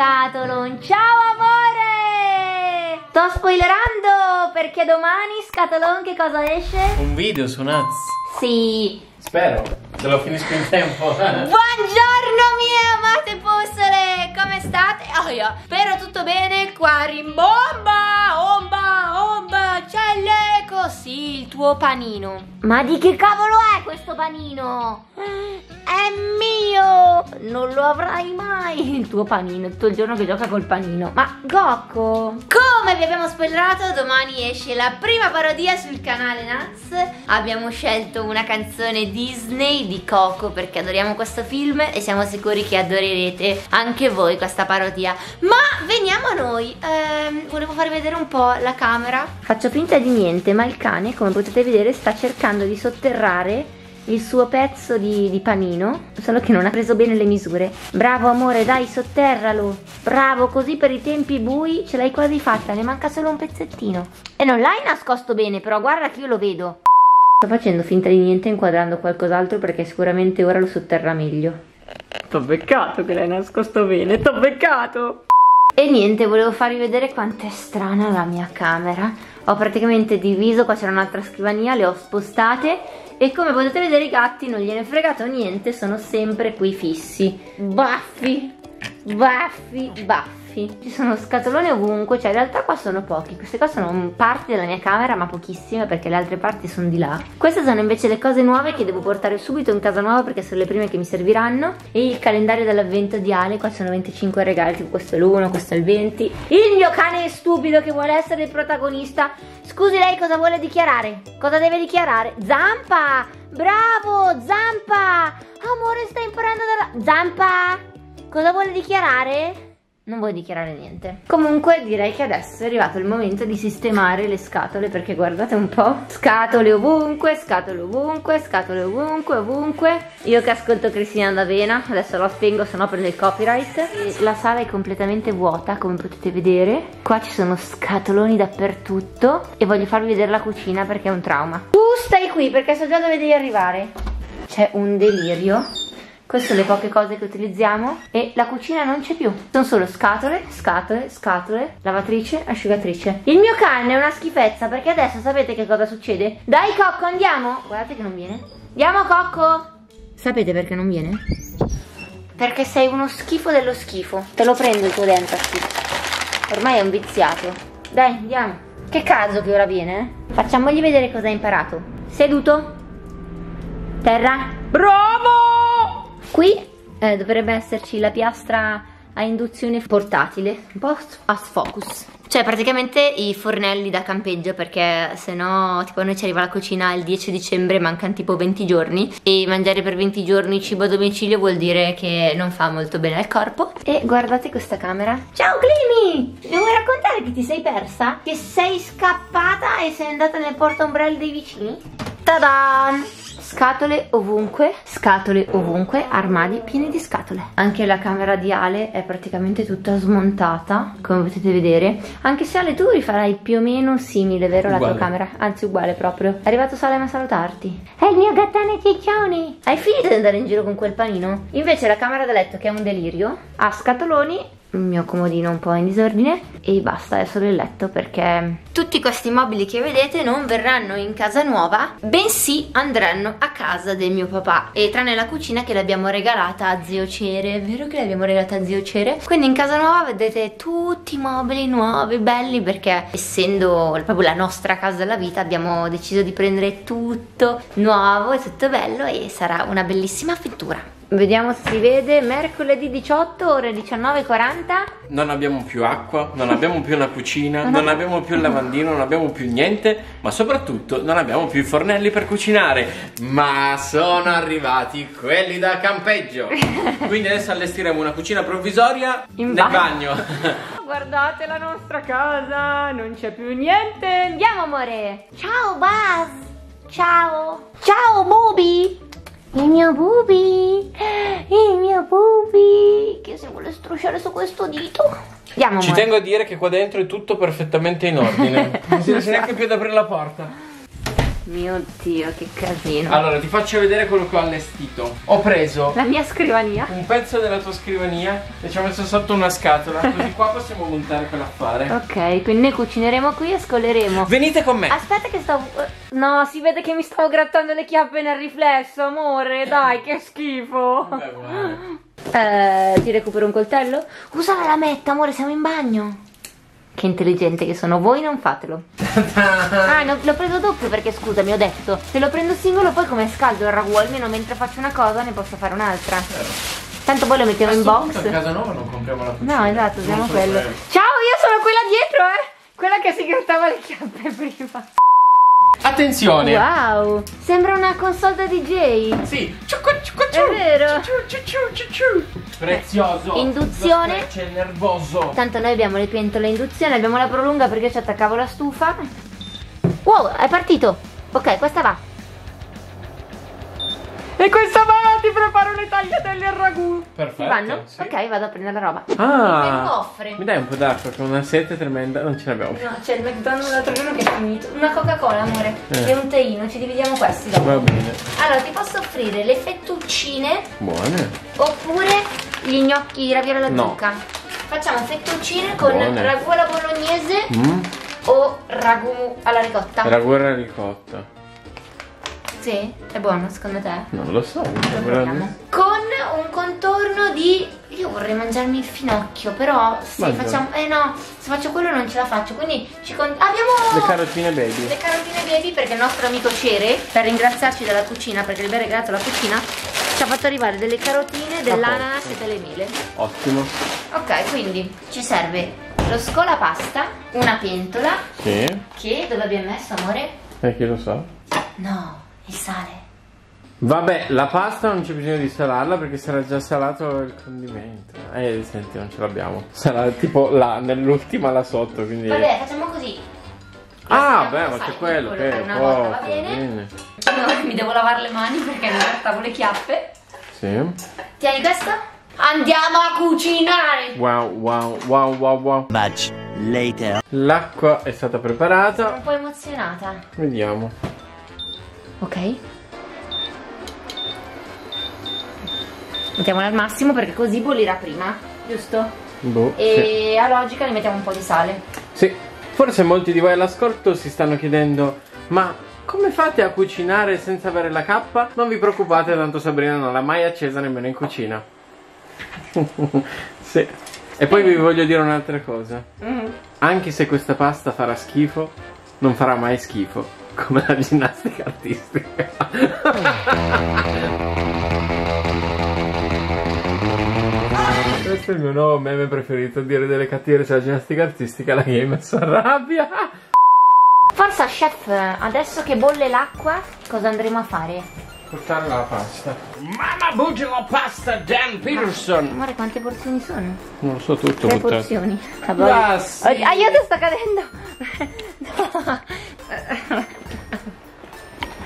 Scatolon. Ciao amore! Sto spoilerando perché domani, Scatolon, che cosa esce? Un video su Nuts. Sì. Spero, se lo finisco in tempo. Buongiorno mie amate possole, come state? Oh, io spero tutto bene qua. Rimbomba, omba, omba, c'è l'eco. Sì, il tuo panino. Ma di che cavolo è questo panino? È mio! Non lo avrai mai! Il tuo panino, tutto il giorno che gioca col panino. Ma Coco! Come vi abbiamo spoilerato, domani esce la prima parodia sul canale Nuts. Abbiamo scelto una canzone Disney di Coco perché adoriamo questo film e siamo sicuri che adorerete anche voi questa parodia. Ma veniamo a noi. Volevo farvi vedere un po' la camera. Faccio finta di niente, ma il cane, come potete vedere, sta cercando di sotterrare il suo pezzo di panino, solo che non ha preso bene le misure. Bravo amore, dai, sotterralo. Bravo, così per i tempi bui ce l'hai quasi fatta, ne manca solo un pezzettino. E non l'hai nascosto bene, però guarda che io lo vedo. Sto facendo finta di niente inquadrando qualcos'altro perché sicuramente ora lo sotterrà meglio. T'ho beccato che l'hai nascosto bene, t'ho beccato! E niente, volevo farvi vedere quanto è strana la mia camera. Ho praticamente diviso, qua c'era un'altra scrivania, le ho spostate. E come potete vedere i gatti non gliene è fregato niente, sono sempre qui fissi. Baffi, baffi, baffi. Ci sono scatoloni ovunque, cioè in realtà qua sono pochi. Queste qua sono parti della mia camera, ma pochissime perché le altre parti sono di là. Queste sono invece le cose nuove che devo portare subito in casa nuova perché sono le prime che mi serviranno. E il calendario dell'avvento di Ale, qua sono 25 regali, tipo questo è l'1, questo è il 20. Il mio cane è stupido che vuole essere il protagonista. Scusi, lei cosa vuole dichiarare? Cosa deve dichiarare? Zampa! Bravo, Zampa! Amore, stai imparando dalla... Zampa! Cosa vuole dichiarare? Non vuole dichiarare niente. Comunque direi che adesso è arrivato il momento di sistemare le scatole, perché guardate un po'. Scatole ovunque, scatole ovunque, scatole ovunque, ovunque. Io che ascolto Cristina D'Avena, adesso lo spengo sennò prendo il copyright. La sala è completamente vuota come potete vedere. Qua ci sono scatoloni dappertutto e voglio farvi vedere la cucina perché è un trauma. Tu stai qui perché so già dove devi arrivare. C'è un delirio. Queste sono le poche cose che utilizziamo e la cucina non c'è più. Sono solo scatole, scatole, scatole, lavatrice, asciugatrice. Il mio cane è una schifezza perché adesso sapete che cosa succede? Dai Cocco, andiamo! Guardate che non viene. Andiamo Cocco! Sapete perché non viene? Perché sei uno schifo dello schifo. Te lo prendo il tuo dentacci. Ormai è un viziato. Dai, andiamo. Che caso che ora viene, eh? Facciamogli vedere cosa ha imparato. Seduto. Terra. Bravo! Qui dovrebbe esserci la piastra a induzione portatile, un po' a sfocus. Cioè praticamente i fornelli da campeggio, perché se no tipo noi ci arriva la cucina il 10 dicembre, mancano tipo 20 giorni e mangiare per 20 giorni cibo a domicilio vuol dire che non fa molto bene al corpo. E guardate questa camera. Ciao Climi! Mi vuoi raccontare che ti sei persa? Che sei scappata e sei andata nel portaombrelli dei vicini? Ta-da! Scatole ovunque, armadi pieni di scatole. Anche la camera di Ale è praticamente tutta smontata, come potete vedere. Anche se Ale tu rifarai più o meno simile, vero? Uguale. La tua camera, anzi uguale proprio. È arrivato Salem a salutarti. È il mio gattone ciccione. Hai finito di andare in giro con quel panino? Invece la camera da letto, che è un delirio, ha scatoloni, il mio comodino un po' in disordine e basta, è solo il letto, perché tutti questi mobili che vedete non verranno in casa nuova, bensì andranno a casa del mio papà, e tranne la cucina che l'abbiamo regalata a zio Cere. È vero che l'abbiamo regalata a zio Cere, quindi in casa nuova vedete tutti i mobili nuovi belli, perché essendo proprio la nostra casa della vita abbiamo deciso di prendere tutto nuovo e tutto bello, e sarà una bellissima avventura. Vediamo se si vede. Mercoledì 18 ore 19:40. Non abbiamo più acqua, non abbiamo più la cucina, non abbiamo più il lavandino, non abbiamo più niente, ma soprattutto non abbiamo più i fornelli per cucinare. Ma sono arrivati quelli da campeggio. Quindi adesso allestiremo una cucina provvisoria nel bagno. Guardate la nostra casa, non c'è più niente. Andiamo amore. Ciao Buzz. Ciao. Ciao Bubi. Il mio Bubi che se vuole strusciare su questo dito. Andiamo, ci tengo a dire che qua dentro è tutto perfettamente in ordine. Non si riesce neanche più ad aprire la porta. Mio Dio, che casino. Allora, ti faccio vedere quello che ho allestito. Ho preso la mia scrivania, un pezzo della tua scrivania, e ci ho messo sotto una scatola. Così qua possiamo montare quell'affare. Ok, quindi ne cucineremo qui e scoleremo. Venite con me. Aspetta che stavo... No, si vede che mi stavo grattando le chiappe nel riflesso, amore. Dai, che schifo. Vabbè, ti recupero un coltello? Usa la lametta, amore, siamo in bagno. Che intelligente che sono, voi non fatelo. Ah, no, l'ho preso doppio perché scusami, ho detto, se lo prendo singolo poi come scaldo il ragù, almeno mentre faccio una cosa ne posso fare un'altra. Tanto poi lo mettiamo in box. A casa nuova non compriamo la cucina. No, esatto, usiamo quello. Ciao, io sono quella dietro, quella che si grattava le chiappe prima. Attenzione! Wow! Sembra una console DJ! Sì! È vero! Prezioso! Induzione! C'è nervoso! Tanto noi abbiamo le pentole a induzione, abbiamo la prolunga perché ci attaccavo la stufa. Wow, è partito! Ok, questa va! E questa va! Ti preparo le tagliatelle al ragù! Perfetto! Ti vanno? Sì. Ok, vado a prendere la roba. Ah! Mi dai un po' d'acqua, che una sete tremenda. Non ce l'abbiamo. No, c'è il McDonald's l'altro giorno che è finito. Una Coca-Cola, amore. E un teino, ci dividiamo questi dopo. Va bene. Allora, ti posso offrire le fettuccine. Buone. Oppure gli gnocchi, i ravioli alla zucca. Facciamo fettuccine con ragù alla bolognese o ragù alla ricotta. Ragù alla ricotta. Sì, è buono secondo te? Non lo so, con un contorno di... Io vorrei mangiarmi il finocchio, però se facciamo... Eh no, se faccio quello non ce la faccio, quindi ci abbiamo... Le carotine baby. Le carotine baby perché il nostro amico Cere, per ringraziarci della cucina, perché gli abbiamo regalato la cucina, ci ha fatto arrivare delle carotine, dell'ananas e delle mele. Ottimo. Ok, quindi ci serve lo scolapasta, una pentola. Sì. Che dove abbiamo messo, amore? Chi lo sa? No. Il sale. Vabbè, la pasta non c'è bisogno di salarla perché sarà già salato il condimento. Senti, non ce l'abbiamo. Sarà tipo là, nell'ultima là sotto, quindi... Vabbè, facciamo così. Ah, beh, ma c'è quello che... Una volta va bene. Allora, mi devo lavare le mani perché mi portavo le chiappe. Sì. Tieni questa. Andiamo a cucinare. Wow. Much later. L'acqua è stata preparata. Sono un po' emozionata. Vediamo. Ok, mettiamola al massimo perché così bollirà prima, giusto? Boh, e sì, a logica ne mettiamo un po' di sale. Sì, forse molti di voi all'ascolto si stanno chiedendo: ma come fate a cucinare senza avere la cappa? Non vi preoccupate, tanto Sabrina non l'ha mai accesa nemmeno in cucina. Sì. E poi vi voglio dire un'altra cosa. Anche se questa pasta farà schifo, non farà mai schifo come la ginnastica artistica. Questo è il mio nuovo meme preferito, dire delle cattiverie sulla ginnastica artistica. La gamer si arrabbia. Forza chef, adesso che bolle l'acqua cosa andremo a fare? Portare la pasta. Mamma bugia la pasta Dan Peterson. Guarda quante porzioni sono. Non lo so, tutto 3 porzioni. Aiuto, sta cadendo.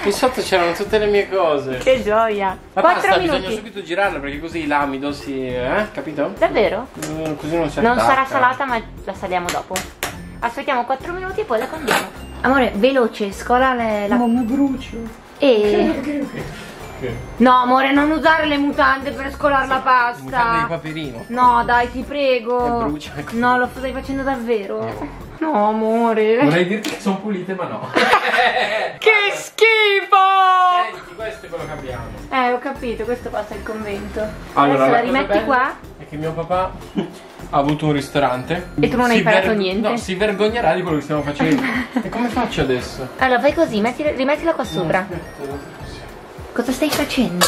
Qui sotto c'erano tutte le mie cose. Che gioia. La pasta bisogna subito girarla perché così l'amido si... capito? Davvero? Così non sarà salata, ma la saliamo dopo. Aspettiamo 4 minuti e poi la condiamo. Amore, veloce, scola la... No, mi brucio. No, amore, non usare le mutande per scolare la pasta. Mutande di Paperino. No, dai, ti prego. Brucia. No, lo stai facendo davvero. No, amore. Vorrei dirti che sono pulite, ma no. Che schifo! Senti, questo è quello che abbiamo. Ho capito, questo passa il convento. Allora, adesso la rimetti qua. È che mio papà ha avuto un ristorante. E tu non hai imparato niente. No, si vergognerà di quello che stiamo facendo. E come faccio adesso? Allora, fai così, rimettila qua sopra. Cosa stai facendo?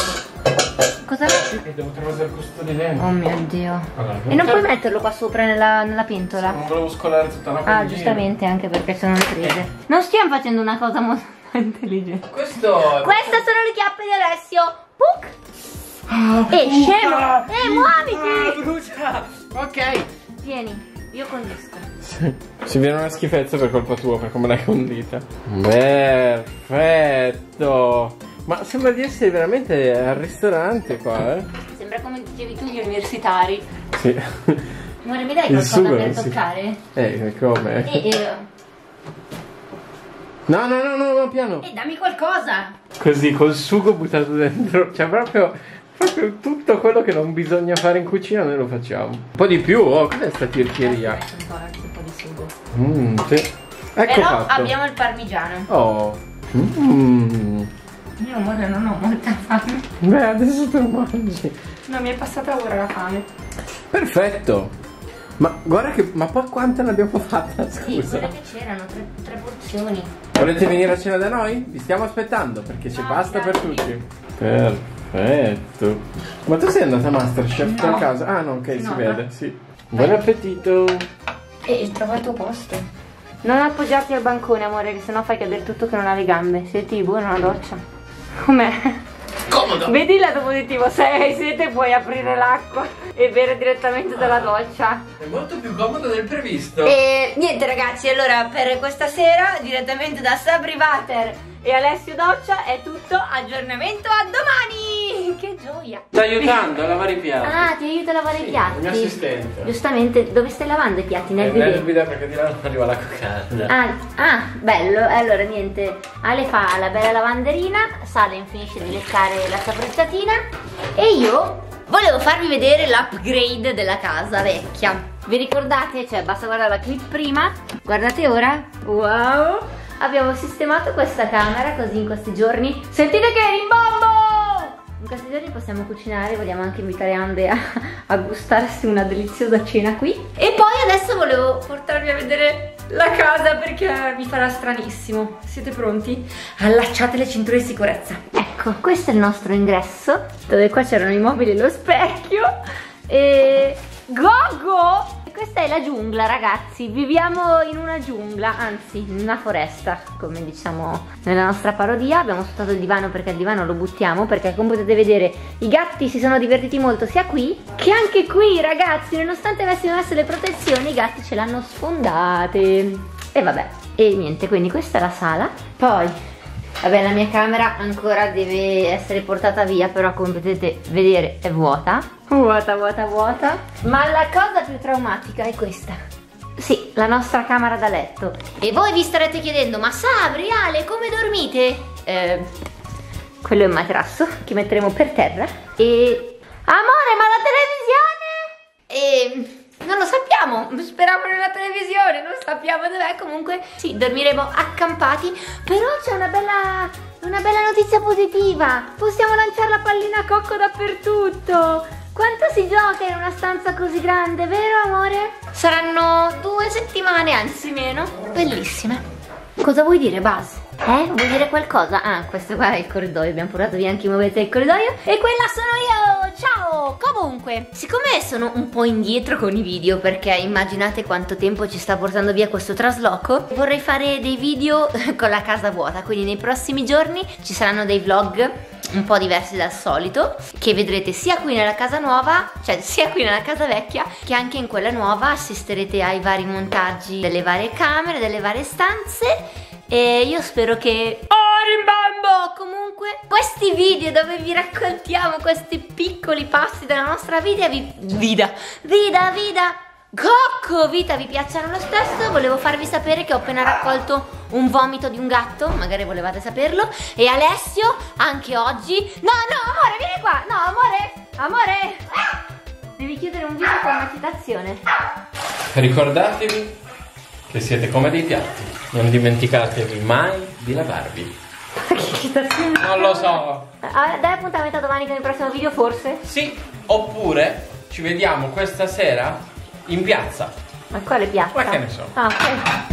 Cosa metti? Devo trovare questo di dentro. Oh mio Dio. Allora, e non puoi metterlo qua sopra nella pentola? Non volevo scolare tutta la pentola. Ah, giustamente, anche perché sono le prese. Non stiamo facendo una cosa molto intelligente. Queste sono le chiappe di Alessio. Puc! Scemo! Muoviti! Ok. Vieni, io condisco. Ci viene una schifezza per colpa tua, per come l'hai condita. Perfetto. Ma sembra di essere veramente al ristorante qua, Sembra come dicevi tu gli universitari. Sì. Amore, mi dai qualcosa per toccare? Come? No, no, no, no, no, piano. E dammi qualcosa. Così, col sugo buttato dentro. Cioè proprio tutto quello che non bisogna fare in cucina noi lo facciamo. Un po' di più, oh, cos'è sta tirchieria? Aspetta ancora, un po' di sugo. Sì. Ecco però fatto. Abbiamo il parmigiano. Oh. Io amore non ho molta fame. Beh, adesso te lo mangi. No, mi è passata ora la fame. Perfetto. Ma guarda che, ma poi quante ne abbiamo fatta? Scusa. Sì, quelle che c'erano, tre porzioni. Volete venire a cena da noi? Vi stiamo aspettando perché c'è pasta per tutti. Perfetto. Ma tu sei andata a MasterChef per caso? Ah no, ok, si vede, sì. Buon appetito. E trova il tuo posto. Non appoggiarti al bancone, amore, che sennò fai cadere tutto che non ha le gambe. Sei tipo in una doccia. Com'è? Comodo. Vedi il lato positivo, se hai sete puoi aprire l'acqua e bere direttamente dalla doccia. È molto più comodo del previsto. E niente ragazzi, allora per questa sera direttamente da Sabri Water e Alessio Doccia è tutto, aggiornamento a domani! Che gioia! Sta aiutando a lavare i piatti. Ah, ti aiuta a lavare i piatti? Il mio assistente. Giustamente, dove stai lavando i piatti? Nel video perché di là non arriva la cocata. Ah, bello, allora niente, Ale fa la bella lavanderina, Salem finisce di leccare la saprezzatina e io volevo farvi vedere l'upgrade della casa vecchia. Vi ricordate? Cioè basta guardare la clip prima, guardate ora, wow! Abbiamo sistemato questa camera così in questi giorni. Sentite che rimbombo! In questi giorni possiamo cucinare, vogliamo anche invitare Ande a gustarsi una deliziosa cena qui. E poi adesso volevo portarvi a vedere la casa perché mi farà stranissimo. Siete pronti? Allacciate le cinture di sicurezza. Ecco, questo è il nostro ingresso, dove qua c'erano i mobili e lo specchio. E... Gogo! Questa è la giungla ragazzi, viviamo in una giungla, anzi in una foresta, come diciamo nella nostra parodia. Abbiamo sfruttato il divano perché il divano lo buttiamo, perché come potete vedere i gatti si sono divertiti molto sia qui che anche qui ragazzi, nonostante avessimo messo le protezioni i gatti ce l'hanno sfondate e vabbè, e niente, quindi questa è la sala. Poi vabbè, la mia camera ancora deve essere portata via, però come potete vedere è vuota. Vuota, vuota, vuota. Ma la cosa più traumatica è questa. Sì, la nostra camera da letto. E voi vi starete chiedendo, ma Sabri, Ale, come dormite? Quello è il materasso che metteremo per terra. E... Amore, ma la televisione? E... non lo sappiamo, speriamo nella televisione, non sappiamo dov'è. Comunque, sì, dormiremo accampati. Però c'è una bella notizia positiva. Possiamo lanciare la pallina a Coco dappertutto. Quanto si gioca in una stanza così grande, vero amore? Saranno 2 settimane, anzi meno. Bellissime. Cosa vuoi dire, Buzz? Vuoi dire qualcosa? Ah, questo qua è il corridoio, abbiamo portato via anche i muovetti del corridoio. E quella sono io, ciao! Comunque, siccome sono un po' indietro con i video, perché immaginate quanto tempo ci sta portando via questo trasloco, vorrei fare dei video con la casa vuota, quindi nei prossimi giorni ci saranno dei vlog un po' diversi dal solito, che vedrete sia qui nella casa nuova, cioè sia qui nella casa vecchia, che anche in quella nuova. Assisterete ai vari montaggi delle varie camere, delle varie stanze. E io spero che... rimbombo! Comunque, questi video dove vi raccontiamo questi piccoli passi della nostra vita vita vi piacciono lo stesso. Volevo farvi sapere che ho appena raccolto un vomito di un gatto, magari volevate saperlo. E Alessio anche oggi... No, no, amore, vieni qua! No, amore! Amore! Devi chiudere un video con una citazione. Ricordatevi che siete come dei piatti, non dimenticatevi mai di lavarvi. Che citazione? Non lo so. Dai appuntamento a domani con il prossimo video, forse? Sì, oppure ci vediamo questa sera in piazza. Ma quale piazza? Ma che ne so. Ah, ok.